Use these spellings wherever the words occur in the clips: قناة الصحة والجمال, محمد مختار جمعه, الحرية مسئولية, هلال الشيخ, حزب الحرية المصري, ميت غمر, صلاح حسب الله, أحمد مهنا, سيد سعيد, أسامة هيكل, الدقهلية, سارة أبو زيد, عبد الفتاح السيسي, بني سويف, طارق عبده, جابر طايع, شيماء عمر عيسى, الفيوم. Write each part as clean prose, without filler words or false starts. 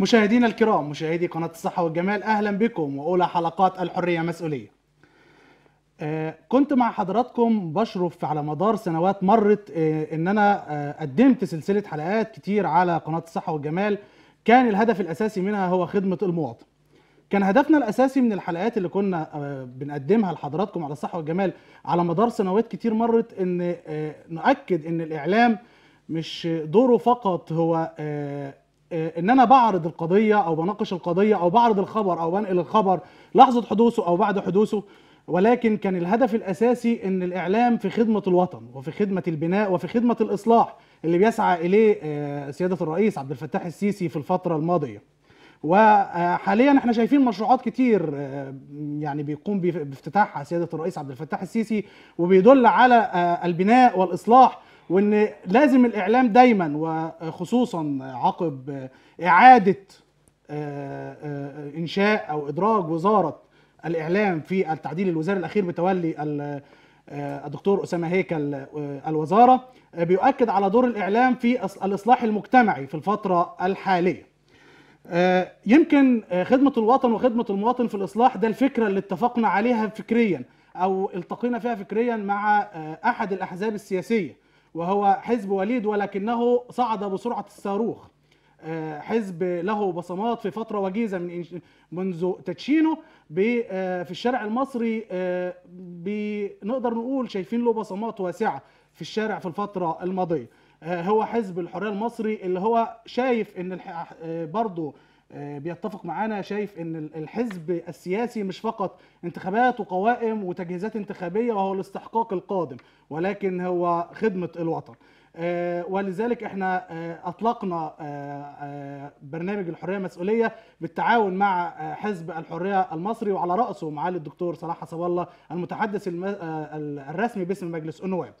مشاهدينا الكرام، مشاهدي قناة الصحة والجمال، أهلا بكم وأولى حلقات الحرية مسئولية. كنت مع حضراتكم بشرف على مدار سنوات مرت إن أنا قدمت سلسلة حلقات كتير على قناة الصحة والجمال، كان الهدف الأساسي منها هو خدمة المواطن. كان هدفنا الأساسي من الحلقات اللي كنا بنقدمها لحضراتكم على الصحة والجمال على مدار سنوات كتير مرت إن نؤكد إن الإعلام مش دوره فقط هو إن أنا بعرض القضية أو بناقش القضية أو بعرض الخبر أو بنقل الخبر لحظة حدوثه أو بعد حدوثه، ولكن كان الهدف الأساسي إن الإعلام في خدمة الوطن وفي خدمة البناء وفي خدمة الإصلاح اللي بيسعى إليه سيادة الرئيس عبد الفتاح السيسي في الفترة الماضية. وحاليا احنا شايفين مشروعات كتير يعني بيقوم بافتتاحها سيادة الرئيس عبد الفتاح السيسي، وبيدل على البناء والإصلاح، وإن لازم الإعلام دايما وخصوصا عقب إعادة إنشاء أو إدراج وزارة الإعلام في التعديل الوزاري الأخير بتولي الدكتور أسامة هيكل الوزارة، بيؤكد على دور الإعلام في الإصلاح المجتمعي في الفترة الحالية. يمكن خدمة الوطن وخدمة المواطن في الإصلاح ده الفكرة اللي اتفقنا عليها فكريا أو التقينا فيها فكريا مع أحد الأحزاب السياسية وهو حزب وليد، ولكنه صعد بسرعة الصاروخ. حزب له بصمات في فترة وجيزة منذ تدشينه في الشارع المصري، بنقدر نقول شايفين له بصمات واسعة في الشارع في الفترة الماضية. هو حزب الحرية المصري اللي هو شايف ان برضه بيتفق معانا، شايف ان الحزب السياسي مش فقط انتخابات وقوائم وتجهيزات انتخابية وهو الاستحقاق القادم، ولكن هو خدمة الوطن. ولذلك احنا اطلقنا برنامج الحرية مسئولية بالتعاون مع حزب الحرية المصري، وعلى رأسه معالي الدكتور صلاح حسب الله المتحدث الرسمي باسم مجلس النواب.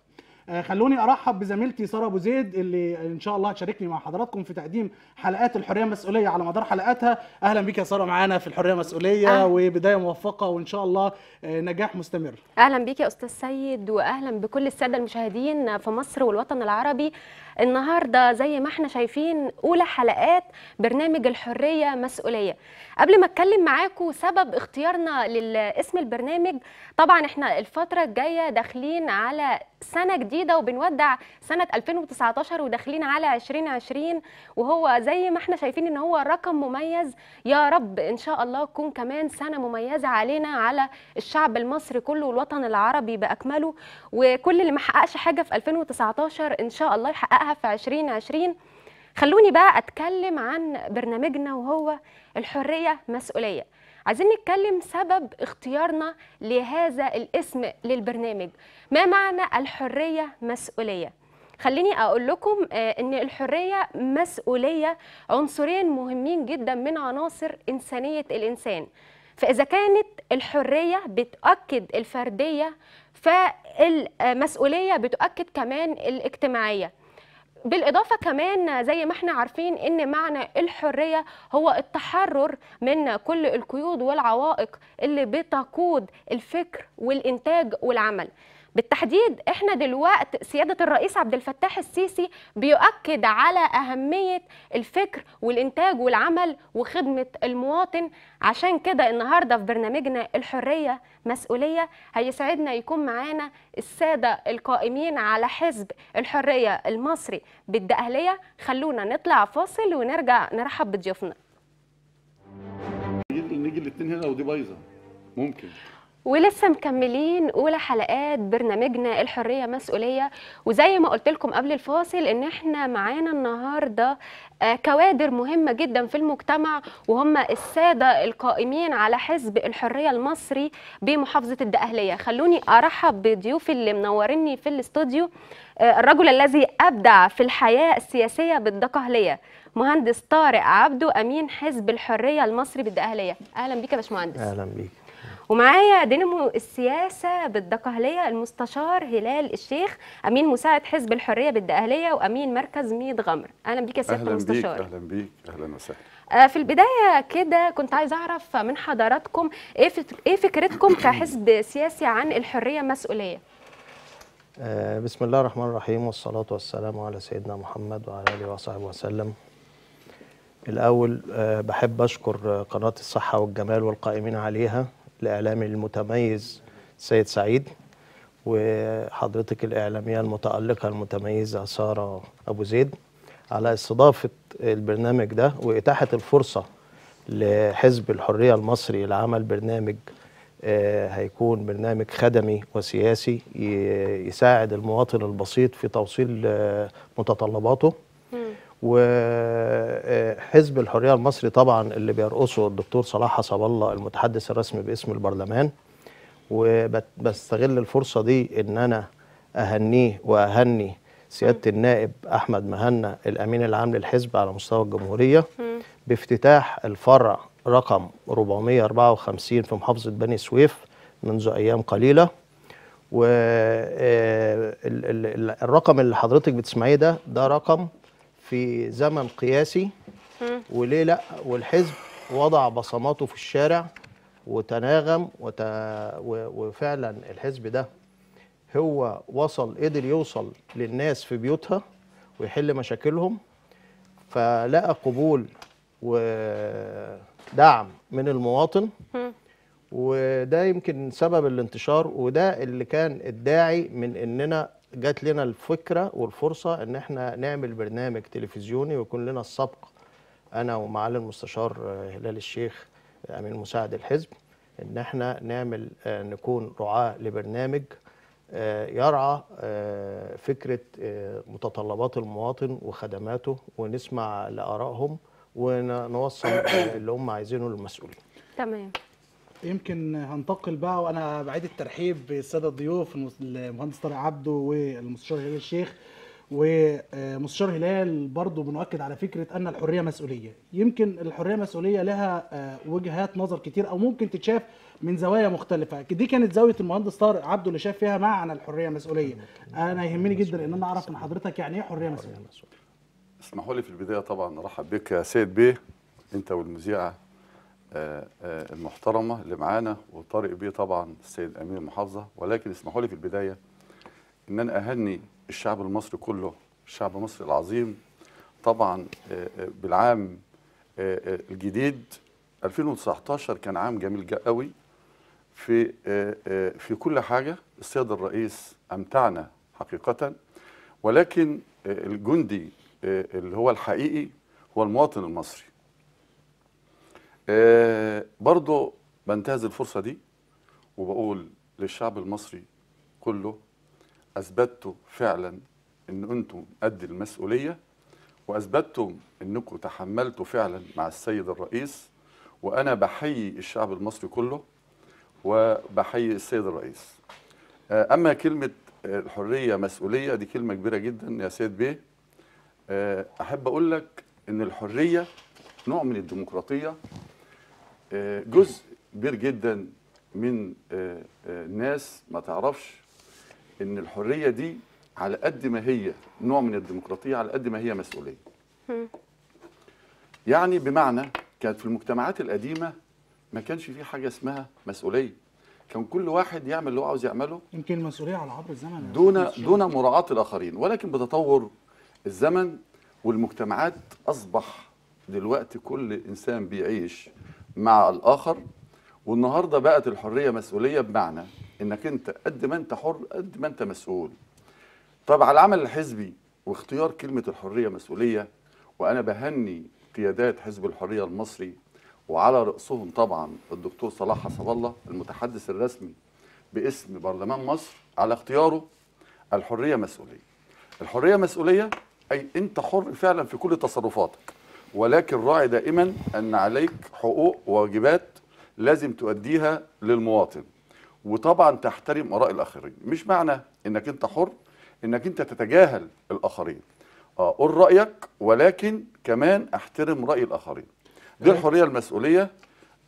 خلوني ارحب بزميلتي سارة أبو زيد اللي ان شاء الله هتشاركني مع حضراتكم في تقديم حلقات الحرية مسئولية على مدار حلقاتها. اهلا بك يا سارة معانا في الحرية مسئولية، وبداية موفقة وان شاء الله نجاح مستمر. اهلا بك يا استاذ سيد، واهلا بكل السادة المشاهدين في مصر والوطن العربي. النهارده زي ما احنا شايفين اولى حلقات برنامج الحرية مسئولية. قبل ما اتكلم معاكم سبب اختيارنا لاسم البرنامج، طبعا احنا الفترة الجاية داخلين على سنة جديدة وبنودع سنة 2019 وداخلين على 2020، وهو زي ما احنا شايفين ان هو رقم مميز. يا رب ان شاء الله تكون كمان سنة مميزة علينا، على الشعب المصري كله والوطن العربي بأكمله، وكل اللي ما حققش حاجة في 2019 ان شاء الله يحققها في 2020. خلوني بقى اتكلم عن برنامجنا وهو الحرية مسئولية. عايزين نتكلم سبب اختيارنا لهذا الاسم للبرنامج. ما معنى الحرية مسؤولية؟ خليني أقول لكم إن الحرية مسؤولية عنصرين مهمين جدا من عناصر إنسانية الإنسان. فإذا كانت الحرية بتؤكد الفردية، فالمسؤولية بتؤكد كمان الاجتماعية. بالإضافة كمان زي ما احنا عارفين إن معنى الحرية هو التحرر من كل القيود والعوائق اللي بتقود الفكر والإنتاج والعمل. بالتحديد احنا دلوقتي سيادة الرئيس عبد الفتاح السيسي بيؤكد على أهمية الفكر والإنتاج والعمل وخدمة المواطن. عشان كده النهاردة في برنامجنا الحرية مسؤولية هيسعدنا يكون معانا السادة القائمين على حزب الحرية المصري بالدقهلية. خلونا نطلع فاصل ونرجع نرحب بضيوفنا. نيجي الاثنين هنا ودي بايظة ممكن. ولسه مكملين اولى حلقات برنامجنا الحريه مسؤوليه، وزي ما قلت لكم قبل الفاصل ان احنا معانا النهارده كوادر مهمه جدا في المجتمع، وهم الساده القائمين على حزب الحريه المصري بمحافظه الدقهليه. خلوني ارحب بضيوفي اللي منوريني في الاستوديو. الرجل الذي ابدع في الحياه السياسيه بالدقهليه، مهندس طارق عبده، امين حزب الحريه المصري بالدقهليه. اهلا بيك يا باشمهندس. اهلا بيك. ومعايا دينامو السياسة بالدقهلية المستشار هلال الشيخ، أمين مساعد حزب الحرية بالدقهلية وأمين مركز ميت غمر. أهلا بيك يا سيادة المستشار. أهلا بيك. أهلا وسهلا. في البداية كده كنت عايز أعرف من حضراتكم إيه فكرتكم كحزب سياسي عن الحرية مسؤولية؟ بسم الله الرحمن الرحيم، والصلاة والسلام على سيدنا محمد وعلى آله وصحبه وسلم. الأول بحب أشكر قناة الصحة والجمال والقائمين عليها، الإعلامي المتميز سيد سعيد، وحضرتك الإعلامية المتألقة المتميزة سارة أبو زيد، على استضافة البرنامج ده وإتاحة الفرصة لحزب الحرية المصري لعمل برنامج هيكون برنامج خدمي وسياسي يساعد المواطن البسيط في توصيل متطلباته. وحزب الحرية المصري طبعا اللي بيرأسه الدكتور صلاح حسب الله المتحدث الرسمي باسم البرلمان، وبستغل الفرصة دي إن أنا أهنيه وأهني سيادة النائب أحمد مهنا الأمين العام للحزب على مستوى الجمهورية بافتتاح الفرع رقم 454 في محافظة بني سويف منذ أيام قليلة. والرقم اللي حضرتك بتسمعيه ده رقم في زمن قياسي، وليه لا، والحزب وضع بصماته في الشارع وتناغم وفعلا الحزب ده هو قدر يوصل للناس في بيوتها ويحل مشاكلهم، فلقى قبول ودعم من المواطن، وده يمكن سبب الانتشار، وده اللي كان الداعي من اننا جات لنا الفكرة والفرصة ان احنا نعمل برنامج تلفزيوني ويكون لنا السبق انا ومعالي المستشار هلال الشيخ امين مساعد الحزب ان احنا نكون رعاة لبرنامج يرعى فكرة متطلبات المواطن وخدماته، ونسمع لآرائهم ونوصل اللي هم عايزينه للمسؤولين. تمام. يمكن هنتقل بقى، وانا بعيد الترحيب بالساده الضيوف المهندس طارق عبده والمستشار هلال الشيخ. ومستشار هلال برضه بنؤكد على فكره ان الحريه مسؤوليه. يمكن الحريه مسؤوليه لها وجهات نظر كتير او ممكن تتشاف من زوايا مختلفه، دي كانت زاويه المهندس طارق عبده اللي شاف فيها معنى الحريه مسؤوليه. انا يهمني جدا ان انا اعرف من حضرتك يعني ايه حريه مسؤوليه. اسمحوا لي في البدايه طبعا ارحب بك يا سيد بيه انت والمذيعه المحترمه اللي معانا، وطارق بيه طبعا السيد امين المحافظه. ولكن اسمحوا لي في البدايه ان انا اهني الشعب المصري كله، الشعب المصري العظيم طبعا بالعام الجديد 2019. كان عام جميل قوي في كل حاجه. السيد الرئيس امتعنا حقيقه، ولكن الجندي اللي هو الحقيقي هو المواطن المصري. برضو بنتهز الفرصة دي وبقول للشعب المصري كله أثبتوا فعلا أن أنتم قد المسؤولية، وأثبتوا أنكم تحملتوا فعلا مع السيد الرئيس. وأنا بحيي الشعب المصري كله وبحيي السيد الرئيس. أما كلمة الحرية مسؤولية دي كلمة كبيرة جدا يا سيد بيه. أحب أقول لك أن الحرية نوع من الديمقراطية. جزء كبير جدا من الناس ما تعرفش ان الحرية دي على قد ما هي نوع من الديمقراطية على قد ما هي مسؤولية. يعني بمعنى كانت في المجتمعات القديمة ما كانش في حاجة اسمها مسؤولية، كان كل واحد يعمل اللي هو عاوز يعمله، يمكن المسؤولية على عبر الزمن دون مراعاة الآخرين. ولكن بتطور الزمن والمجتمعات أصبح دلوقتي كل إنسان بيعيش مع الآخر. والنهاردة بقت الحرية مسؤولية بمعنى إنك أنت قد ما أنت حر قد ما أنت مسؤول. طب على العمل الحزبي واختيار كلمة الحرية مسؤولية، وأنا بهني قيادات حزب الحرية المصري وعلى رأسهم طبعا الدكتور صلاح حسب الله المتحدث الرسمي باسم برلمان مصر على اختياره الحرية مسؤولية. الحرية مسؤولية أي أنت حر فعلا في كل تصرفاتك، ولكن راعي دائما أن عليك حقوق وواجبات لازم تؤديها للمواطن، وطبعا تحترم آراء الآخرين. مش معنى أنك أنت حر أنك أنت تتجاهل الآخرين. قول رأيك ولكن كمان احترم رأي الآخرين. دي الحرية المسؤولية.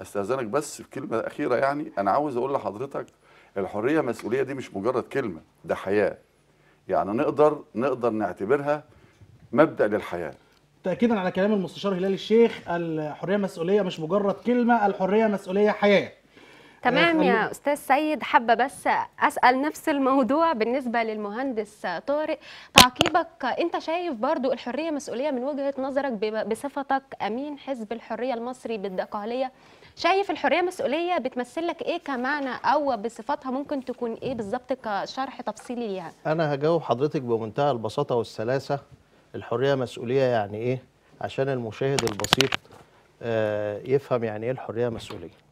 أستأذنك بس في كلمة أخيرة، يعني أنا عاوز أقول لحضرتك الحرية مسؤولية دي مش مجرد كلمة، ده حياة. يعني نقدر نعتبرها مبدأ للحياة. تأكيدا على كلام المستشار هلال الشيخ، الحرية مسؤولية مش مجرد كلمة، الحرية مسؤولية حياة. تمام يا أستاذ سيد. حابة بس أسأل نفس الموضوع بالنسبة للمهندس طارق، تعقيبك أنت شايف برضو الحرية مسؤولية من وجهة نظرك بصفتك أمين حزب الحرية المصري بالدقهلية، شايف الحرية مسؤولية بتمثل لك إيه كمعنى أو بصفتها ممكن تكون إيه بالظبط كشرح تفصيلي ليها؟ أنا هجاوب حضرتك بمنتهى البساطة والسلاسة. الحرية مسؤولية يعني إيه؟ عشان المشاهد البسيط يفهم يعني إيه الحرية مسؤولية.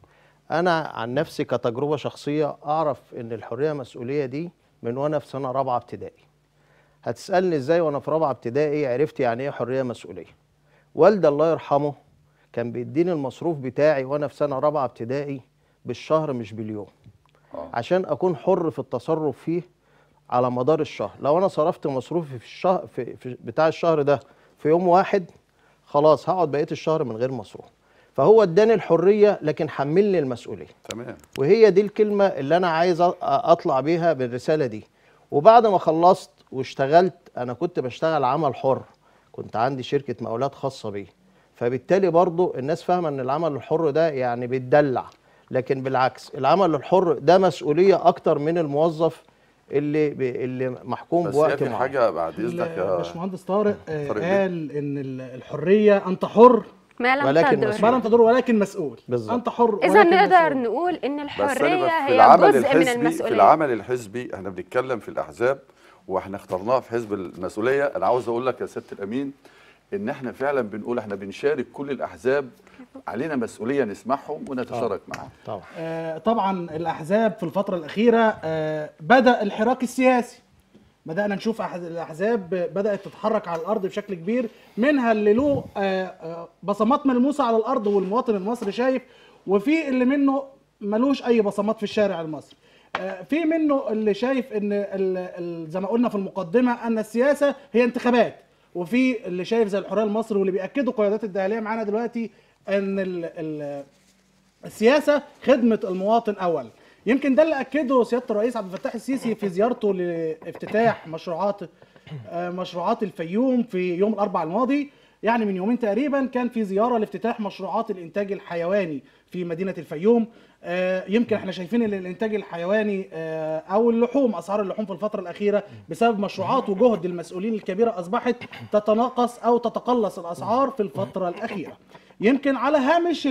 أنا عن نفسي كتجربة شخصية أعرف إن الحرية مسؤولية دي من وأنا في سنة رابعة ابتدائي. هتسألني إزاي وأنا في رابعة ابتدائي عرفت يعني إيه حرية مسؤولية؟ والدي الله يرحمه كان بيديني المصروف بتاعي وأنا في سنة رابعة ابتدائي بالشهر مش باليوم. عشان أكون حر في التصرف فيه على مدار الشهر. لو أنا صرفت مصروفي في الشهر بتاع الشهر ده في يوم واحد، خلاص هقعد بقية الشهر من غير مصروف. فهو اداني الحريه لكن حملني المسؤوليه. تمام. وهي دي الكلمه اللي انا عايز اطلع بيها بالرساله دي. وبعد ما خلصت واشتغلت، انا كنت بشتغل عمل حر، كنت عندي شركه مقاولات خاصه بيه، فبالتالي برضو الناس فاهمه ان العمل الحر ده يعني بيتدلع، لكن بالعكس العمل الحر ده مسؤوليه اكتر من الموظف اللي محكوم بوقت معين. بس في حاجه بعد اذنك يا باشمهندس طارق قال ان الحريه انت حر ما لم تضر ولكن مسؤول. بالظبط. انت حر. اذا نقدر نقول ان الحريه هي جزء من المسؤوليه. في العمل الحزبي احنا بنتكلم في الاحزاب، واحنا اخترناها في حزب المسؤوليه. انا عاوز اقول لك يا سياده الامين ان احنا فعلا بنقول احنا بنشارك كل الاحزاب، علينا مسؤوليه نسمعهم ونتشارك معاهم. طبعا طبعا الاحزاب في الفتره الاخيره بدا الحراك السياسي، بدأنا نشوف الأحزاب بدأت تتحرك على الأرض بشكل كبير، منها اللي له بصمات ملموسة على الأرض والمواطن المصري شايف، وفي اللي منه ملوش أي بصمات في الشارع المصري. في منه اللي شايف إن زي ما قلنا في المقدمة أن السياسة هي انتخابات، وفي اللي شايف زي الحرية المصري واللي بيأكدوا قيادات الدقهلية معانا دلوقتي أن السياسة خدمة المواطن أول. يمكن ده اللي اكده سياده الرئيس عبد الفتاح السيسي في زيارته لافتتاح مشروعات الفيوم في يوم الاربعاء الماضي. يعني من يومين تقريبا كان في زياره لافتتاح مشروعات الانتاج الحيواني في مدينه الفيوم. يمكن احنا شايفين ان الانتاج الحيواني او اللحوم، اسعار اللحوم في الفتره الاخيره بسبب مشروعات وجهد المسؤولين الكبيره اصبحت تتناقص او تتقلص الاسعار في الفتره الاخيره. يمكن على هامش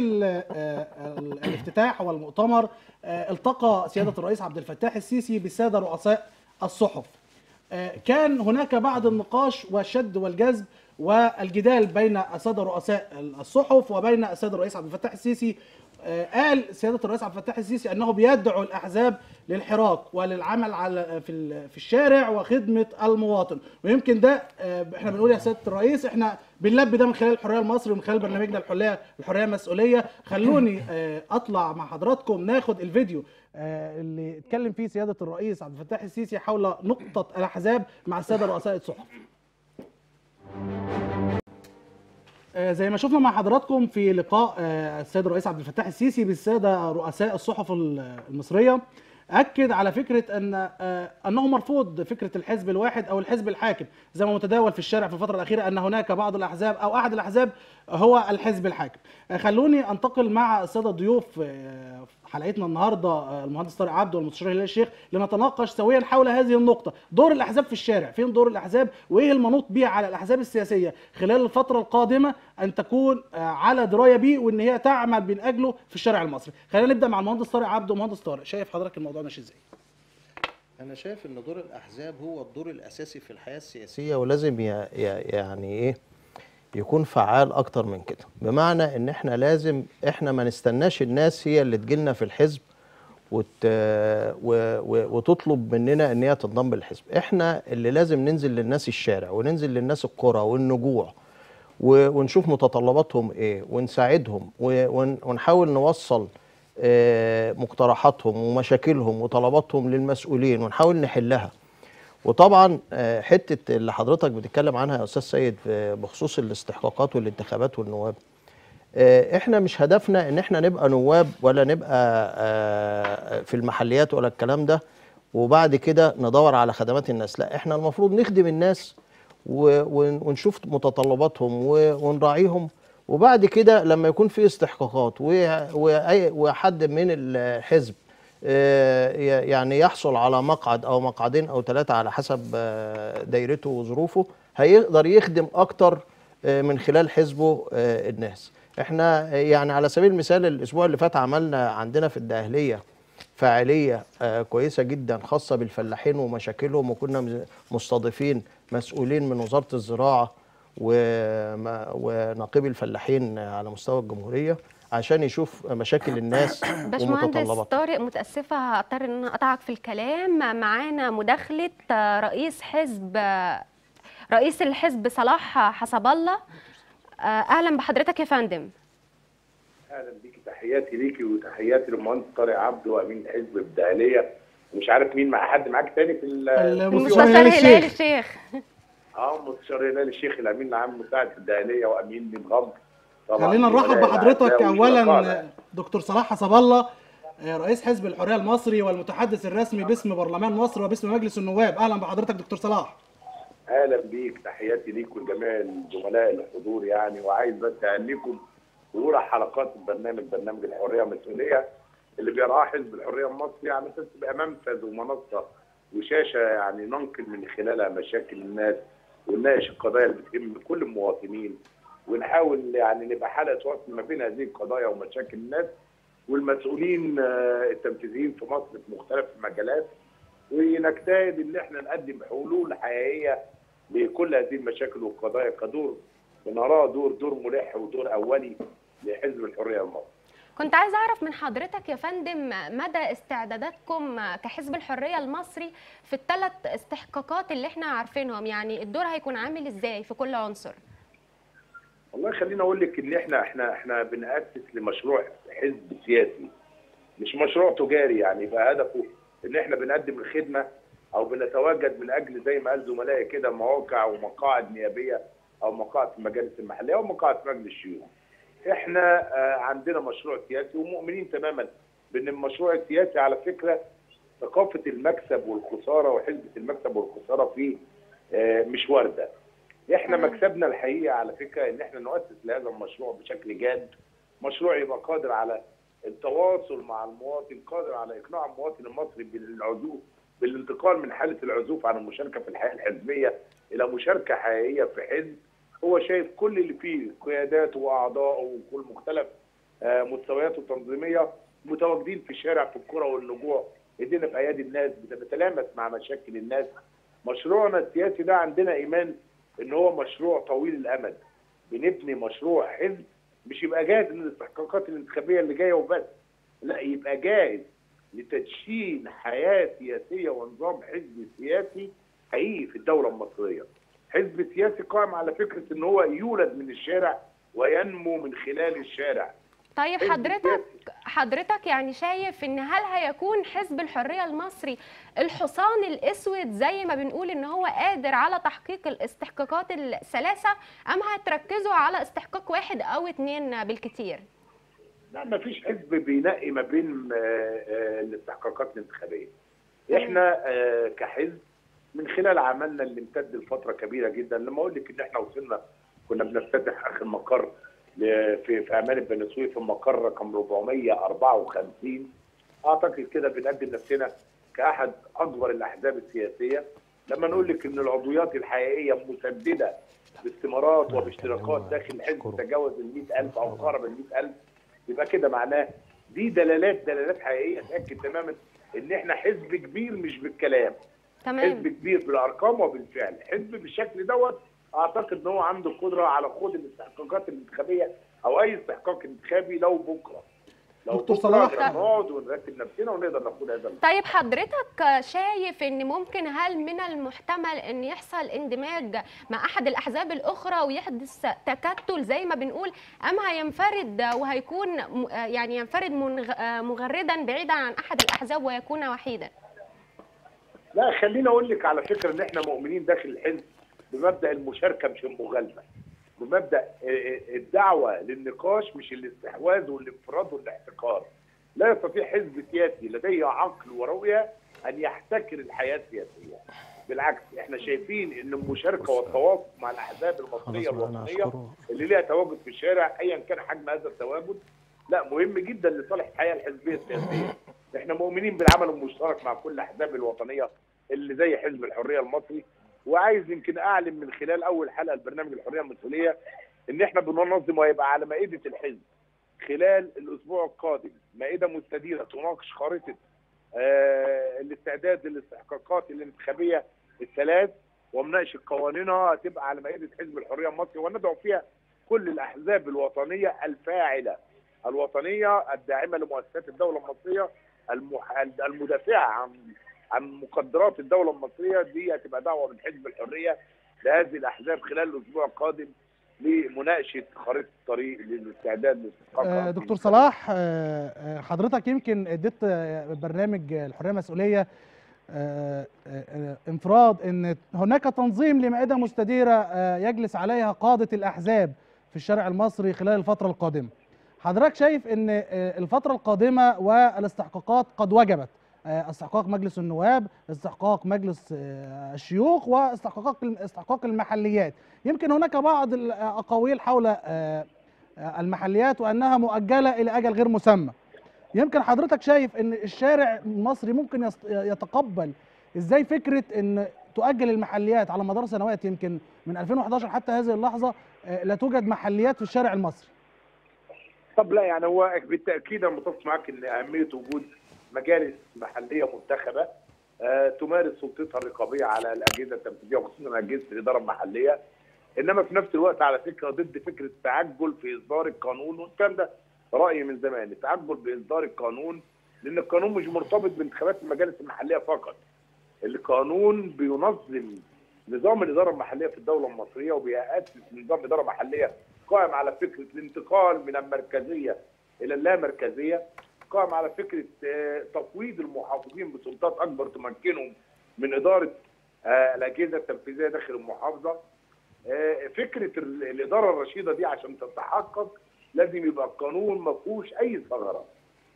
الافتتاح والمؤتمر التقى سيادة الرئيس عبد الفتاح السيسي بسادة رؤساء الصحف. كان هناك بعض النقاش والشد والجذب والجدال بين السادة رؤساء الصحف وبين السيد الرئيس عبد الفتاح السيسي. قال سيادة الرئيس عبد الفتاح السيسي أنه بيدعو الأحزاب للحراك وللعمل على في الشارع وخدمة المواطن. ويمكن ده احنا بنقول يا سيادة الرئيس احنا بنلبي ده من خلال الحرية المصري ومن خلال برنامجنا الحرية مسؤولية. خلوني أطلع مع حضراتكم ناخد الفيديو اللي اتكلم فيه سيادة الرئيس عبد الفتاح السيسي حول نقطة الأحزاب مع السادة رؤساء الصحف. زي ما شفنا مع حضراتكم في لقاء السيد الرئيس عبد الفتاح السيسي بالسادة رؤساء الصحف المصرية، أكد على فكرة أنه مرفوض فكرة الحزب الواحد أو الحزب الحاكم زي ما متداول في الشارع في الفترة الأخيرة، أن هناك بعض الأحزاب أو أحد الأحزاب هو الحزب الحاكم. خلوني أنتقل مع السادة الضيوف حلقتنا النهاردة المهندس طارق عبده والمستشار هلال الشيخ لنتناقش سويا حول هذه النقطة، دور الأحزاب في الشارع، فين دور الأحزاب وإيه المنوط به على الأحزاب السياسية خلال الفترة القادمة أن تكون على دراية بيه وإن هي تعمل من أجله في الشارع المصري. خلينا نبدأ مع المهندس طارق عبده. مهندس طارق، شايف حضرتك الموضوع ماشي إزاي؟ أنا شايف إن دور الأحزاب هو الدور الأساسي في الحياة السياسية، ولازم يعني إيه يكون فعال اكتر من كده. بمعنى ان احنا لازم ما نستناش الناس هي اللي تجيلنا في الحزب وتطلب مننا ان هي تنضم للحزب. احنا اللي لازم ننزل للناس الشارع وننزل للناس القرى والنجوع ونشوف متطلباتهم ايه ونساعدهم ونحاول نوصل مقترحاتهم ومشاكلهم وطلباتهم للمسؤولين ونحاول نحلها. وطبعا حته اللي حضرتك بتتكلم عنها يا استاذ سيد بخصوص الاستحقاقات والانتخابات والنواب، احنا مش هدفنا ان احنا نبقى نواب ولا نبقى في المحليات ولا الكلام ده وبعد كده ندور على خدمات الناس. لا، احنا المفروض نخدم الناس ونشوف متطلباتهم ونراعيهم وبعد كده لما يكون في استحقاقات وحد من الحزب يعني يحصل على مقعد أو مقعدين أو ثلاثة على حسب دايرته وظروفه، هيقدر يخدم أكتر من خلال حزبه الناس. احنا يعني على سبيل المثال الأسبوع اللي فات عملنا عندنا في الدقهلية فعالية كويسة جدا خاصة بالفلاحين ومشاكلهم، وكنا مستضيفين مسؤولين من وزارة الزراعة ونقيب الفلاحين على مستوى الجمهورية عشان يشوف مشاكل الناس ومتطلباتها. طارق، متأسفة هضطر ان انا اقطعك في الكلام. معانا مداخلة رئيس الحزب صلاح حسب الله. اهلا بحضرتك يا فندم. اهلا بيكي، تحياتي ليكي وتحياتي للمهندس طارق عبده وامين الحزب الدقهلية، ومش عارف مين مع حد معاك تاني في المستشار هلال الشيخ. مستشار هلال الشيخ الامين العام مساعد في الدقهلية وامين مغمض. خلينا نرحب بحضرتك اولا دكتور صلاح حسب الله، رئيس حزب الحرية المصري والمتحدث الرسمي باسم برلمان مصر وباسم مجلس النواب. اهلا بحضرتك دكتور صلاح. اهلا بيك، تحياتي ليك ولجميع الزملاء الحضور يعني. وعايز بس اهنيكم بوضوح حلقات برنامج الحرية مسئولية اللي بيرعاه حزب الحرية المصري على اساس تبقى منفذ ومنصة وشاشة يعني ننقل من خلالها مشاكل الناس ونناقش القضايا اللي بتهم كل المواطنين، ونحاول يعني نبقى حلقة وصل ما بين هذه القضايا ومشاكل الناس والمسؤولين التنفيذيين في مصر في مختلف المجالات، ونجتهد ان احنا نقدم حلول حقيقية لكل هذه المشاكل والقضايا كدور، ونراه دور ملح ودور اولي لحزب الحرية المصري. كنت عايز اعرف من حضرتك يا فندم مدى استعداداتكم كحزب الحرية المصري في الثلاث استحقاقات اللي احنا عارفينهم، يعني الدور هيكون عامل ازاي في كل عنصر؟ والله خليني اقول لك ان احنا بنأسس لمشروع حزب سياسي مش مشروع تجاري، يعني يبقى هدفه ان احنا بنقدم الخدمه او بنتواجد من اجل زي ما قال زملائي كده مواقع ومقاعد نيابيه او مقاعد في المجالس المحليه او مقاعد في مجلس الشيوخ. احنا عندنا مشروع سياسي ومؤمنين تماما بان المشروع السياسي على فكره ثقافه المكسب والخساره وحزبه المكسب والخساره فيه مش وارده. احنا مكسبنا الحقيقه على فكره ان احنا نؤسس لهذا المشروع بشكل جاد، مشروع يبقى قادر على التواصل مع المواطن، قادر على اقناع المواطن المصري بالعزوف، بالانتقال من حاله العزوف عن المشاركه في الحياه الحزبيه الى مشاركه حقيقيه في حزب هو شايف كل اللي فيه قياداته واعضائه وكل مختلف مستوياته التنظيميه متواجدين في الشارع في الكره والنجوع، ايدينا في ايادي الناس بتتلامس مع مشاكل الناس. مشروعنا السياسي ده عندنا ايمان ان هو مشروع طويل الامد، بنبني مشروع حزب مش يبقى جاهز للاستحقاقات الانتخابيه اللي جايه وبس، لا يبقى جاهز لتدشين حياه سياسيه ونظام حزب سياسي حقيقي في الدوله المصريه. حزب سياسي قائم على فكره ان هو يولد من الشارع وينمو من خلال الشارع. طيب حضرتك يعني شايف ان هل هيكون حزب الحرية المصري الحصان الاسود زي ما بنقول ان هو قادر على تحقيق الاستحقاقات الثلاثة، ام هتركزوا على استحقاق واحد او اتنين بالكتير؟ لا، ما فيش حزب بينقي ما بين الاستحقاقات الانتخابية. احنا كحزب من خلال عملنا اللي امتد لفترة كبيرة جدا، لما اقول لك ان احنا وصلنا كنا بنفتتح اخر مقر في امانه بني سويف في المقر رقم 454، اعتقد كده بنقدم نفسنا كاحد اكبر الاحزاب السياسيه لما نقول لك ان العضويات الحقيقيه مسدده باستمارات وباشتراكات داخل الحزب تجاوز ال 100,000 او قارب ال 100,000، يبقى كده معناه دي دلالات حقيقيه تاكد تماما ان احنا حزب كبير مش بالكلام. تمام. حزب كبير بالارقام وبالفعل، حزب بالشكل دوت اعتقد ان هو عنده القدره على خوض الاستحقاقات الانتخابيه او اي استحقاق انتخابي لو بكره. دكتور صلاح نقعد ونرتب نفسنا ونقدر نقول هذا. طيب حضرتك شايف ان ممكن هل من المحتمل ان يحصل اندماج مع احد الاحزاب الاخرى ويحدث تكتل زي ما بنقول، ام هينفرد وهيكون يعني ينفرد مغردا بعيدا عن احد الاحزاب ويكون وحيدا؟ لا، خليني اقول لك على فكره ان احنا مؤمنين داخل الحزب بمبدأ المشاركة مش المغالبة، بمبدأ الدعوة للنقاش مش الاستحواذ والانفراد والاحتكار. لا يستطيع حزب سياسي لديه عقل ورؤية أن يحتكر الحياة السياسية. بالعكس احنا شايفين ان المشاركه والتواصل مع الاحزاب المصريه الوطنيه اللي ليها تواجد في الشارع ايا كان حجم هذا التواجد، لا مهم جدا لصالح الحياه الحزبيه السياسيه. احنا مؤمنين بالعمل المشترك مع كل الاحزاب الوطنيه اللي زي حزب الحريه المصري، وعايز يمكن اعلن من خلال اول حلقه البرنامج الحريه المسئوليه ان احنا بننظم وهيبقى على مائده الحزب خلال الاسبوع القادم مائده مستديره تناقش خارطه الاستعداد للاستحقاقات الانتخابيه الثلاث ومناقشه قوانينها، هتبقى على مائده حزب الحريه المصري، وندعو فيها كل الاحزاب الوطنيه الفاعله الوطنيه الداعمه لمؤسسات الدوله المصريه المدافعه عن مقدرات الدوله المصريه. دي هتبقى دعوه من حزب الحريه لهذه الاحزاب خلال الاسبوع القادم لمناقشه خريطه الطريق للاستعداد للاستحقاق. دكتور صلاح، حضرتك يمكن اديت برنامج الحريه مسؤوليه انفراد ان هناك تنظيم لمائده مستديره يجلس عليها قاده الاحزاب في الشارع المصري خلال الفتره القادمه. حضرتك شايف ان الفتره القادمه والاستحقاقات قد وجبت، استحقاق مجلس النواب، استحقاق مجلس الشيوخ، واستحقاق المحليات. يمكن هناك بعض الأقاويل حول المحليات وأنها مؤجلة إلى أجل غير مسمى. يمكن حضرتك شايف أن الشارع المصري ممكن يتقبل إزاي فكرة أن تؤجل المحليات على مدار سنوات، يمكن من 2011 حتى هذه اللحظة لا توجد محليات في الشارع المصري؟ طب لا، يعني هو بالتأكيد أنا متفق معاك أن أهمية وجود مجالس محليه منتخبه تمارس سلطتها الرقابيه على الاجهزه التنفيذيه وخصوصا اجهزه الاداره المحليه، انما في نفس الوقت على فكره ضد فكره التعجل في اصدار القانون، والكلام ده رايي من زمان، التعجل باصدار القانون، لان القانون مش مرتبط بانتخابات المجالس المحليه فقط. القانون بينظم نظام الاداره المحليه في الدوله المصريه وبيأسس نظام اداره محليه قائم على فكره الانتقال من المركزيه الى اللامركزيه، قام على فكره تفويض المحافظين بسلطات اكبر تمكنهم من اداره الاجهزه التنفيذيه داخل المحافظه. فكره الاداره الرشيده دي عشان تتحقق لازم يبقى القانون ما فيهوش اي ثغره.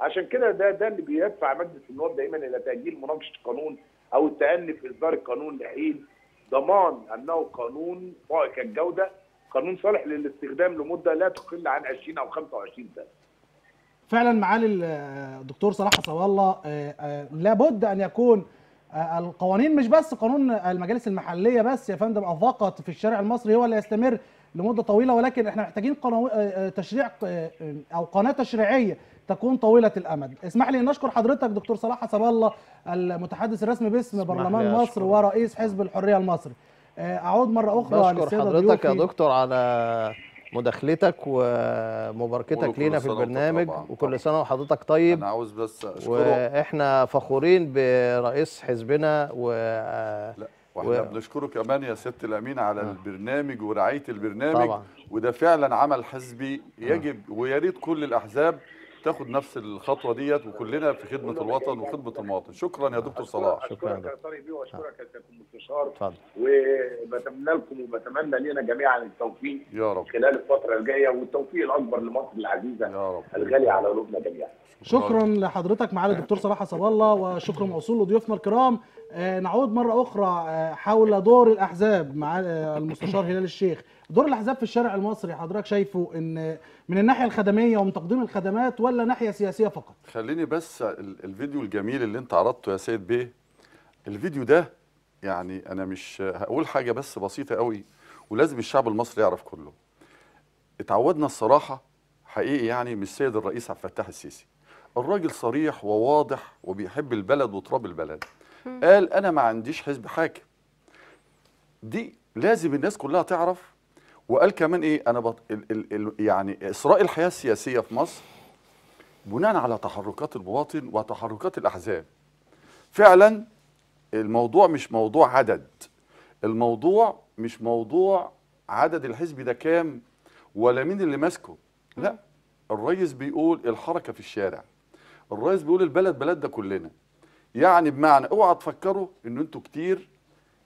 عشان كده ده اللي بيدفع مجلس النواب دايما الى تاجيل مناقشه القانون او التأني في اصدار القانون لحين ضمان انه قانون فائق الجوده، قانون صالح للاستخدام لمده لا تقل عن 20 او 25 سنه. فعلا معالي الدكتور صلاح حسب الله، لابد ان يكون القوانين مش بس قانون المجالس المحليه بس يا فندم فقط في الشارع المصري هو اللي يستمر لمده طويله، ولكن احنا محتاجين تشريع او قناه تشريعيه تكون طويله الامد. اسمح لي ان اشكر حضرتك دكتور صلاح حسب الله المتحدث الرسمي باسم برلمان مصر ورئيس حزب الحريه المصري. اعود مره اخرى بشكر حضرتك يا دكتور على مداخلتك ومباركتك لينا في البرنامج طبعاً. وكل سنه وحضرتك طيب. انا عاوز بس اشكره، واحنا فخورين برئيس حزبنا واحنا بنشكره كمان يا سياده الامين على البرنامج ورعايه البرنامج طبعاً. وده فعلا عمل حزبي يجب ويا ريت كل الاحزاب تاخد نفس الخطوه ديت، وكلنا في خدمه الوطن وخدمه المواطن. شكرا يا دكتور صلاح. شكرا يا طارق بيه، واشكرك يا سياده المستشار، وبتمنى لكم وبتمنى لنا جميعا التوفيق يا رب خلال الفتره الجايه، والتوفيق الاكبر لمصر العزيزه يا رب الغاليه على قلوبنا جميعا. شكرا لحضرتك معالي الدكتور صلاح حسب الله، وشكر موصول لضيوفنا الكرام. نعود مره اخرى حول دور الاحزاب مع المستشار هلال الشيخ. دور الاحزاب في الشارع المصري حضرتك شايفه ان من الناحيه الخدميه ومن تقديم الخدمات ولا ناحيه سياسيه فقط؟ خليني بس الفيديو الجميل اللي انت عرضته يا سيد بيه، الفيديو ده يعني انا مش هقول حاجه بس بسيطه قوي ولازم الشعب المصري يعرف كله. اتعودنا الصراحه حقيقي يعني من السيد الرئيس عبد الفتاح السيسي، الراجل صريح وواضح وبيحب البلد وتراب البلد. قال انا ما عنديش حزب حاكم، دي لازم الناس كلها تعرف. وقال كمان ايه، انا يعني اثراء الحياه السياسيه في مصر بناء على تحركات المواطن وتحركات الاحزاب. فعلا الموضوع مش موضوع عدد، الموضوع مش موضوع عدد الحزب ده كام ولا مين اللي ماسكه، لا الرئيس بيقول الحركه في الشارع، الرئيس بيقول البلد بلدنا كلنا. يعني بمعنى اوعى تفكروا ان انتوا كتير،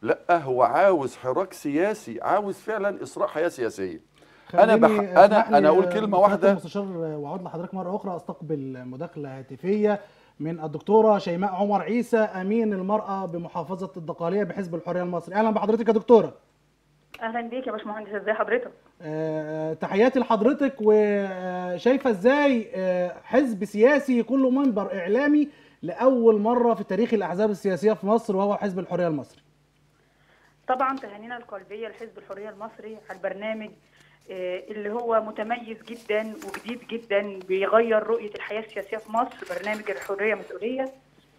لا هو عاوز حراك سياسي، عاوز فعلا اثراء حياه سياسيه. انا اقول كلمه واحده مستشار، وعود لحضرتك مره اخرى استقبل مداخله هاتفيه من الدكتورة شيماء عمر عيسى أمين المرأة بمحافظة الدقهلية بحزب الحرية المصري. أهلا بحضرتك يا دكتورة. أهلا بيك يا باشمهندس، إزاي حضرتك؟ تحياتي لحضرتك. وشايفة إزاي حزب سياسي يكون له منبر إعلامي لأول مرة في تاريخ الأحزاب السياسية في مصر وهو حزب الحرية المصري؟ طبعا تهانينا القلبية لحزب الحرية المصري على البرنامج اللي هو متميز جدا وجديد جدا، بيغير رؤية الحياة السياسية في مصر، برنامج الحرية مسئولية.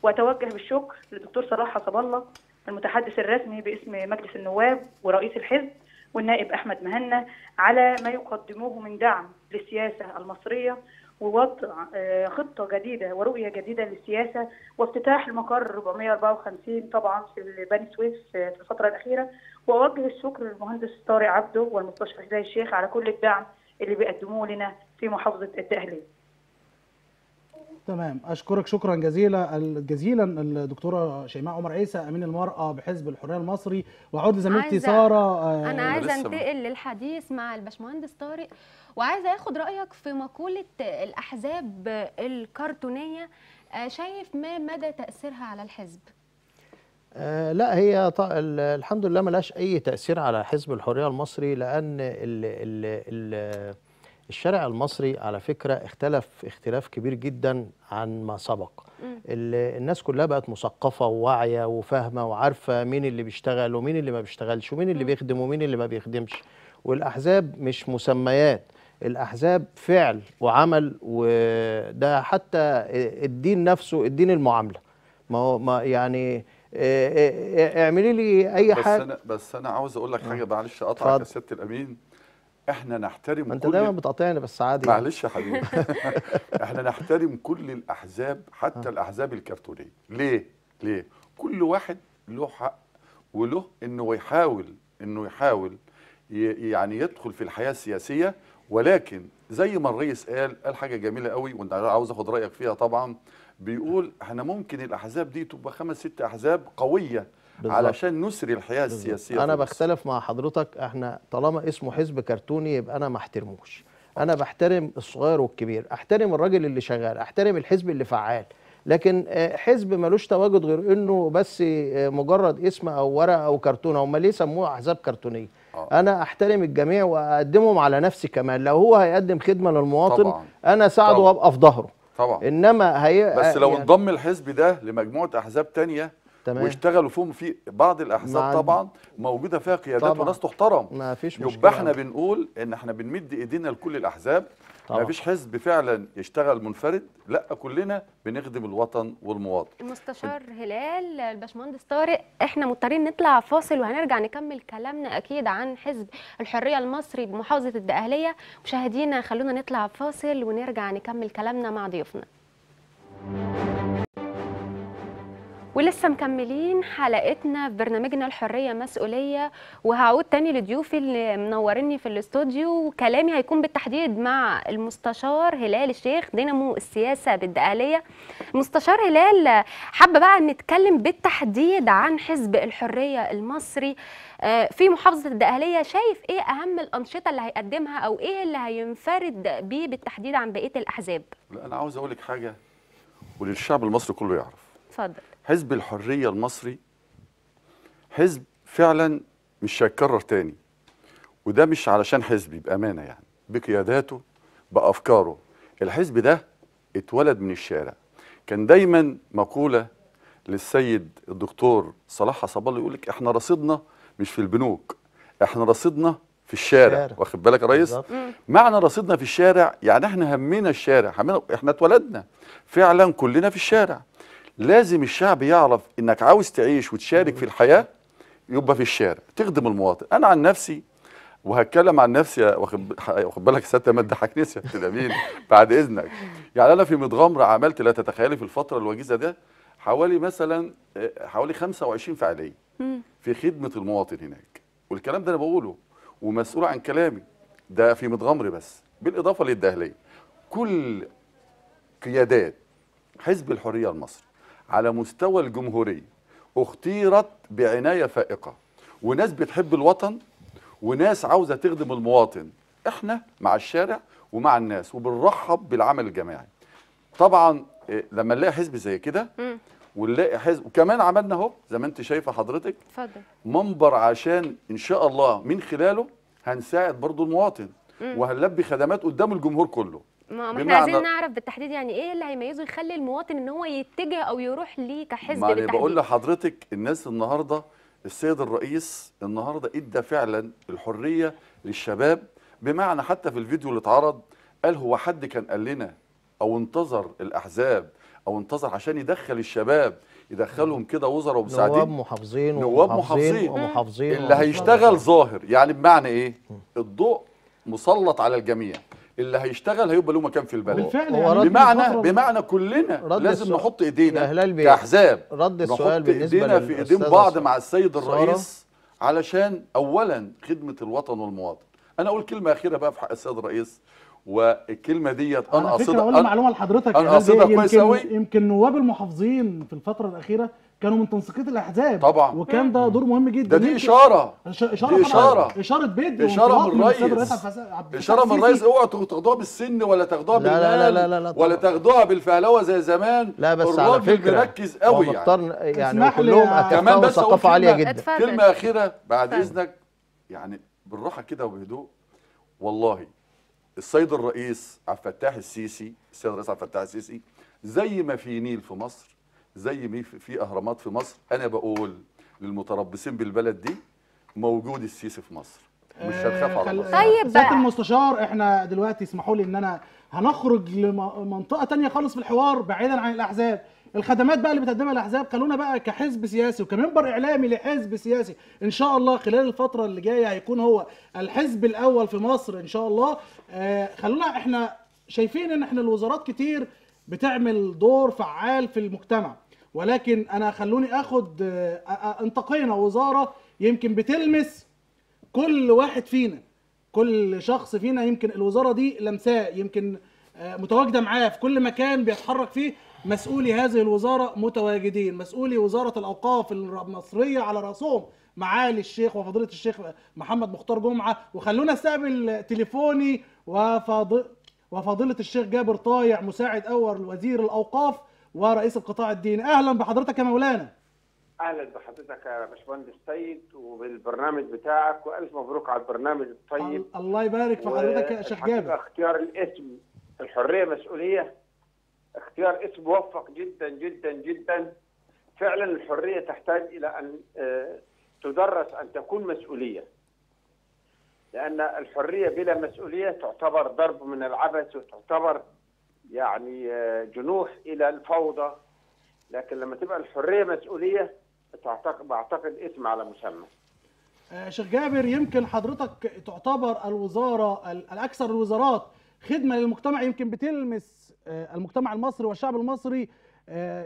وأتوجه بالشكر للدكتور صلاح حسب الله المتحدث الرسمي باسم مجلس النواب ورئيس الحزب والنائب أحمد مهنا على ما يقدموه من دعم للسياسة المصرية ووضع خطة جديدة ورؤية جديدة للسياسة، وافتتاح المقر 454 طبعا في بني سويف في الفترة الأخيرة. وأوجه الشكر للمهندس طارق عبده والمستشفى هلال الشيخ على كل الدعم اللي بيقدموه لنا في محافظة الدقهلية. تمام، أشكرك شكرا جزيلا الدكتورة شيماء عمر عيسى أمين المرأة بحزب الحرية المصري. وأعود لزميلتي سارة. أنا عايزة أنتقل للحديث مع الباشمهندس طارق، وعايزة أخد رأيك في مقولة الأحزاب الكرتونية، شايف ما مدى تأثيرها على الحزب؟ لا، هي الحمد لله ملهاش أي تأثير على حزب الحرية المصري، لأن الشارع المصري على فكرة اختلف اختلاف كبير جدا عن ما سبق. الناس كلها بقت مثقفة وواعية وفاهمة وعارفة مين اللي بيشتغل ومين اللي ما بيشتغلش، ومين اللي بيخدم ومين اللي ما بيخدمش. والأحزاب مش مسميات، الأحزاب فعل وعمل. وده حتى الدين نفسه، الدين المعاملة، ما يعني اعملي لي أي حاجة. بس أنا عاوز أقول لك حاجة، معلش أقطعك يا سيادة الأمين. احنا نحترم، انت دايما بتقاطعني بس عادي، معلش يا حبيبي. احنا نحترم كل الاحزاب، حتى الاحزاب الكرتونيه. ليه؟ كل واحد له حق وله انه يحاول يعني يدخل في الحياه السياسيه. ولكن زي ما الرئيس قال حاجه جميله قوي وانا عاوز اخد رايك فيها طبعا. بيقول احنا ممكن الاحزاب دي تبقى 5-6 احزاب قويه بالضبط، علشان نسري الحياه السياسيه. انا بختلف مع حضرتك، احنا طالما اسمه حزب كرتوني يبقى انا ما احترموش. انا بحترم الصغير والكبير، احترم الراجل اللي شغال، احترم الحزب اللي فعال. لكن حزب ملوش تواجد غير انه بس مجرد اسم او ورقه او كرتونه، هم ليه سموه احزاب كرتونيه؟ انا احترم الجميع واقدمهم على نفسي كمان. لو هو هيقدم خدمه للمواطن طبعا انا اساعده وابقى في ظهره طبعا. انما هي بس لو يعني انضم الحزب ده لمجموعه احزاب ثانيه واشتغلوا فيهم، في بعض الاحزاب طبعا موجوده فيها قيادات وناس تحترم، ما فيش مشكله. يبقى احنا بنقول ان احنا بنمد ايدينا لكل الاحزاب، ما فيش حزب فعلا يشتغل منفرد، لا كلنا بنخدم الوطن والمواطن. المستشار هلال، الباشمهندس طارق، احنا مضطرين نطلع فاصل وهنرجع نكمل كلامنا اكيد عن حزب الحريه المصري بمحافظه الدقهليه. مشاهدينا خلونا نطلع فاصل ونرجع نكمل كلامنا مع ضيوفنا. ولسه مكملين حلقتنا في برنامجنا الحرية مسؤولية، وهعود تاني لضيوفي اللي منورني في الاستوديو، وكلامي هيكون بالتحديد مع المستشار هلال الشيخ دينامو السياسة بالدقهلية. مستشار هلال، حابة بقى نتكلم بالتحديد عن حزب الحرية المصري في محافظة الدقهلية. شايف ايه اهم الانشطة اللي هيقدمها، او ايه اللي هينفرد بيه بالتحديد عن بقية الاحزاب؟ لا، انا عاوز اقولك حاجة وللشعب المصري كله يعرف. اتفضل. حزب الحرية المصري حزب فعلا مش هيتكرر تاني، وده مش علشان حزبي، بأمانة يعني، بقياداته بأفكاره. الحزب ده اتولد من الشارع. كان دايما مقولة للسيد الدكتور صلاح حسب الله، يقولك احنا رصيدنا مش في البنوك، احنا رصيدنا في الشارع. واخد بالك يا ريس؟ معنى رصيدنا في الشارع يعني احنا همينا الشارع، احنا اتولدنا فعلا كلنا في الشارع. لازم الشعب يعرف انك عاوز تعيش وتشارك في الحياه، يبقى في الشارع تخدم المواطن. انا عن نفسي وهتكلم عن نفسي، واخد بالك يا سياده، ما تضحكنيش يا تلاميذ بعد اذنك. يعني انا في متغمره عملت لا تتخيلي في الفتره الوجيزه ده حوالي 25 فعاليه في خدمه المواطن هناك. والكلام ده انا بقوله ومسؤول عن كلامي، ده في متغمره بس، بالاضافه للدقهليه. كل قيادات حزب الحريه المصري على مستوى الجمهورية اختيرت بعناية فائقة، وناس بتحب الوطن وناس عاوزة تخدم المواطن. احنا مع الشارع ومع الناس، وبنرحب بالعمل الجماعي. طبعا لما نلاقي حزب زي كده ونلاقي حزب، وكمان عملنا اهو زي ما انت شايفه حضرتك اتفضل منبر عشان ان شاء الله من خلاله هنساعد برضو المواطن وهنلبي خدمات قدام الجمهور كله. ما احنا عايزين نعرف بالتحديد يعني ايه اللي هيميزه يخلي المواطن ان هو يتجه او يروح ليه كحزب بالتحديد. ما انا بقول لحضرتك الناس النهارده السيد الرئيس النهارده ادى فعلا الحريه للشباب، بمعنى حتى في الفيديو اللي اتعرض قال هو حد كان قال لنا او انتظر الاحزاب او انتظر عشان يدخل الشباب يدخلهم كده وزراء ومساعدين نواب محافظين ومحافظين اللي هيشتغل ظاهر. يعني بمعنى ايه؟ الضوء مسلط على الجميع، اللي هيشتغل هيبقى له مكان في البلد. يعني بمعنى كلنا لازم نحط ايدينا كاحزاب، نحط ايدينا في ايدين بعض مع السيد الرئيس علشان اولا خدمه الوطن والمواطن. انا اقول كلمه اخيره بقى في حق السيد الرئيس، والكلمه ديت انا قصدها اقول معلومه لحضرتك كويس قوي. يمكن نواب المحافظين في الفتره الاخيره كانوا من تنسيقيه الاحزاب طبعا، وكان ده دور مهم جدا. ده دي اشاره بدء، اشاره من الرئيس، اشاره من الرئيس. اوعوا تاخدوها بالسن ولا تاخدوها بالمال ولا تاخدوها بالفهلوه زي زمان. لا بس على فكره مركز قوي يعني كلهم كمان، بس ثقافه عاليه جدا. كلمه اخيره بعد اذنك يعني بالراحه كده وبهدوء. والله السيد الرئيس عبد الفتاح السيسي، السيد الرئيس عبد الفتاح السيسي زي ما في نيل في مصر، زي ما في اهرامات في مصر، انا بقول للمتربصين بالبلد دي موجود السيسي في مصر، مش هنخاف على مصر. طيب سياده المستشار احنا دلوقتي اسمحوا لي ان انا هنخرج لمنطقه ثانيه خالص في الحوار بعيدا عن الاحزاب. الخدمات بقى اللي بتقدمها الاحزاب خلونا بقى كحزب سياسي وكمنبر اعلامي لحزب سياسي ان شاء الله خلال الفتره اللي جايه هيكون هو الحزب الاول في مصر ان شاء الله. خلونا احنا شايفين ان احنا الوزارات كتير بتعمل دور فعال في المجتمع، ولكن انا خلوني اخد انتقينا وزاره يمكن بتلمس كل واحد فينا، كل شخص فينا يمكن الوزاره دي لمساه، يمكن متواجده معاه في كل مكان بيتحرك فيه. مسؤولي هذه الوزاره متواجدين، مسؤولي وزاره الاوقاف المصريه على راسهم معالي الشيخ وفضيله الشيخ محمد مختار جمعه. وخلونا استقبل تليفوني وفضيله الشيخ جابر طايع مساعد اول وزير الاوقاف ورئيس القطاع الديني. اهلا بحضرتك يا مولانا. اهلا بحضرتك يا باشمهندس سيد وبالبرنامج بتاعك، والف مبروك على البرنامج الطيب. الله يبارك في حضرتك يا شيخ جابر. اختيار الاسم الحريه مسؤوليه اختيار اسم موفق جدا جدا جدا. فعلا الحريه تحتاج الى ان تدرس ان تكون مسؤوليه، لان الحريه بلا مسؤوليه تعتبر ضرب من العبث وتعتبر يعني جنوح الى الفوضى. لكن لما تبقى الحريه مسؤوليه بعتقد اسم على مسمى. شيخ جابر يمكن حضرتك تعتبر الوزاره الاكثر الوزارات خدمه للمجتمع، يمكن بتلمس المجتمع المصري والشعب المصري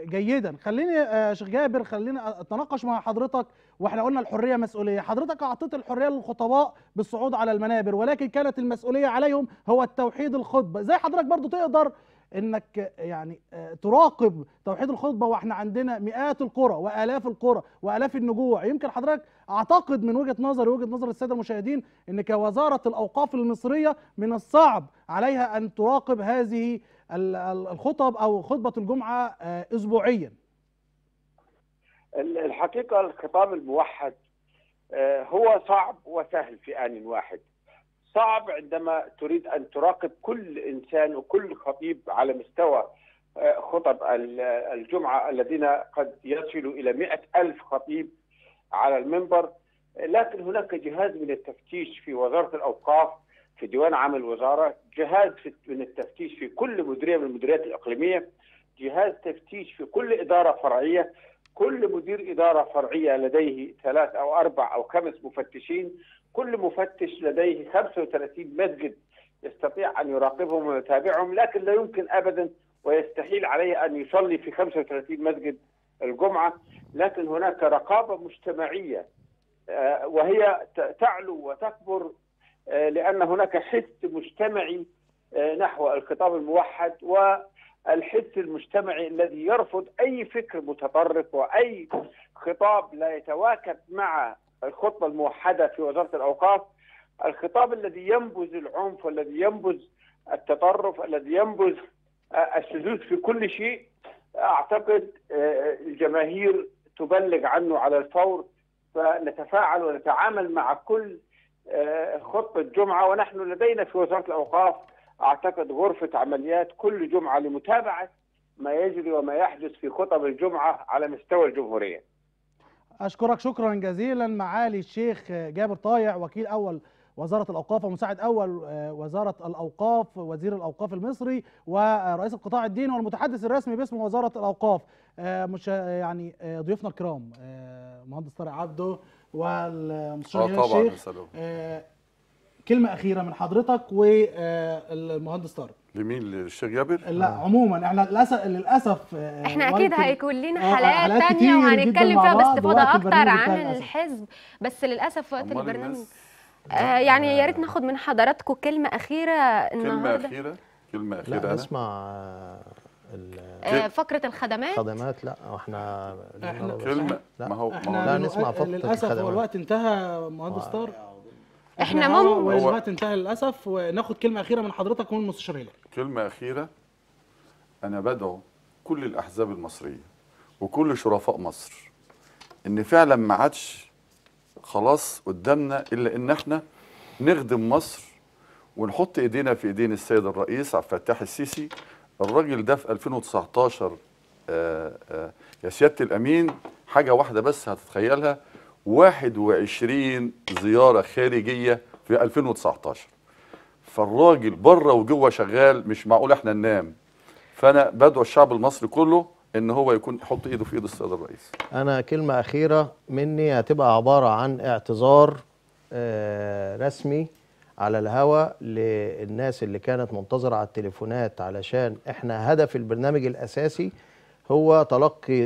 جيدا. خليني شيخ جابر خلينا اتناقش مع حضرتك. واحنا قلنا الحريه مسؤوليه، حضرتك اعطيت الحريه للخطباء بالصعود على المنابر، ولكن كانت المسؤوليه عليهم هو التوحيد الخطبه. ازاي حضرتك برضو تقدر انك يعني تراقب توحيد الخطبه واحنا عندنا مئات القرى والاف القرى والاف النجوع؟ يمكن حضرتك اعتقد من وجهه نظري ووجهه نظر الساده المشاهدين ان كوزاره الاوقاف المصريه من الصعب عليها ان تراقب هذه الخطب او خطبه الجمعه اسبوعيا. الحقيقه الخطاب الموحد هو صعب وسهل في آن واحد. صعب عندما تريد أن تراقب كل إنسان وكل خطيب على مستوى خطب الجمعة الذين قد يصلوا إلى 100,000 خطيب على المنبر. لكن هناك جهاز من التفتيش في وزارة الأوقاف، في ديوان عام الوزارة، جهاز من التفتيش في كل مديرية من المديريات الإقليمية، جهاز تفتيش في كل إدارة فرعية. كل مدير إدارة فرعية لديه 3 أو 4 أو 5 مفتشين، كل مفتش لديه 35 مسجد يستطيع أن يراقبهم ويتابعهم. لكن لا يمكن أبدا ويستحيل عليه أن يصلي في 35 مسجد الجمعة. لكن هناك رقابة مجتمعية وهي تعلو وتكبر، لأن هناك حس مجتمعي نحو الخطاب الموحد، والحس المجتمعي الذي يرفض أي فكر متطرف وأي خطاب لا يتواكب مع الخطبة الموحدة في وزارة الأوقاف. الخطاب الذي ينبذ العنف والذي ينبذ التطرف، الذي ينبذ الشذوذ في كل شيء، اعتقد الجماهير تبلغ عنه على الفور، فنتفاعل ونتعامل مع كل خطبة جمعة. ونحن لدينا في وزارة الأوقاف أعتقد غرفة عمليات كل جمعة لمتابعة ما يجري وما يحدث في خطب الجمعة على مستوى الجمهورية. أشكرك شكرا جزيلا معالي الشيخ جابر طايع، وكيل أول وزارة الأوقاف ومساعد أول وزارة الأوقاف، وزير الأوقاف المصري، ورئيس القطاع الديني والمتحدث الرسمي باسم وزارة الأوقاف. مش يعني ضيوفنا الكرام مهندس طارق عبده والمستشار هلال الشيخ، كلمة أخيرة من حضرتك والمهندس طارق. لمين؟ للشيخ جابر؟ لا عموما احنا للاسف احنا اكيد هيكون لنا حلقات ثانيه وهنتكلم فيها باستفاضه اكتر عن الحزب، بس للاسف وقت البرنامج يعني يا ريت ناخد من حضراتكم كلمه اخيره النهارده. كلمه اخيره لا نسمع فقرة الخدمات. خدمات لا احنا كلمه ما هو لا نسمع فقرة الخدمات للاسف، والوقت انتهى مهندس طارق، احنا والوقت انتهى للاسف، وناخد كلمه اخيره من حضرتك ومن المستشار هلال. كلمه اخيره، انا بدعو كل الاحزاب المصريه وكل شرفاء مصر ان فعلا ما عادش خلاص قدامنا الا ان احنا نخدم مصر ونحط ايدينا في ايدين السيد الرئيس عبد الفتاح السيسي. الراجل ده في 2019 يا سياده الامين حاجه واحده بس هتتخيلها، 21 زيارة خارجية في 2019، فالراجل بره وجوه شغال، مش معقول احنا ننام. فأنا بدعو الشعب المصري كله إن هو يكون يحط إيده في إيد السيد الرئيس. أنا كلمة أخيرة مني هتبقى عبارة عن اعتذار رسمي على الهواء للناس اللي كانت منتظرة على التليفونات، علشان احنا هدف البرنامج الأساسي هو تلقي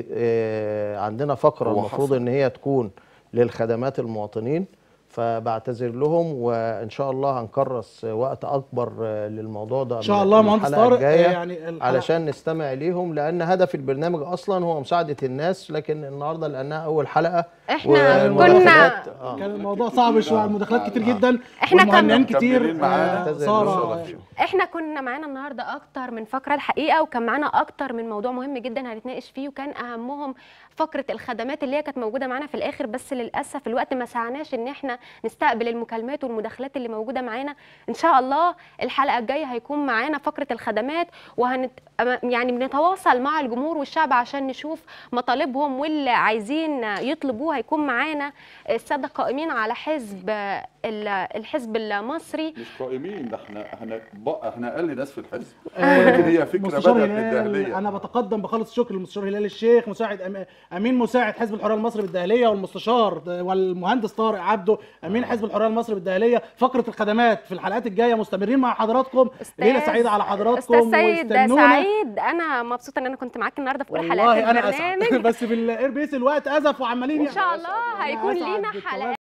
عندنا فقرة المفروض إن هي تكون للخدمات المواطنين، فبعتذر لهم، وان شاء الله هنكرس وقت اكبر للموضوع ده ان شاء الله مهندس طارق يعني علشان نستمع ليهم، لان هدف البرنامج اصلا هو مساعده الناس، لكن النهارده لانها اول حلقه احنا كنا كان الموضوع صعب شويه، المداخلات كتير جدا، احنا كنا كتير ساره، احنا كنا معانا النهارده اكتر من فقره الحقيقه، وكان معانا اكتر من موضوع مهم جدا هنتناقش فيه، وكان اهمهم فقره الخدمات اللي هي كانت موجوده معانا في الاخر، بس للاسف الوقت ما سعناش ان احنا نستقبل المكالمات والمداخلات اللي موجوده معانا. ان شاء الله الحلقه الجايه هيكون معانا فقره الخدمات، يعني بنتواصل مع الجمهور والشعب عشان نشوف مطالبهم واللي عايزين يطلبوه. هيكون معانا الساده قائمين على الحزب المصري، مش قائمين، ده احنا اقل ناس في الحزب، ولكن هي فكره بدات من الدقهليه. انا بتقدم بخالص الشكر للمستشار هلال الشيخ، مساعد امين مساعد حزب الحريه المصري بالدقهليه، والمستشار والمهندس طارق عبده امين حزب الحريه المصري بالدقهليه. فقره الخدمات في الحلقات الجايه مستمرين مع حضراتكم، ليله سعيده على حضراتكم. سيد سعيد، انا مبسوطه ان انا كنت معاك النهارده في كل حلقات البرنامج، بس بالاير بيس الوقت ازف وعمالين ان شاء الله هيكون لينا حلقات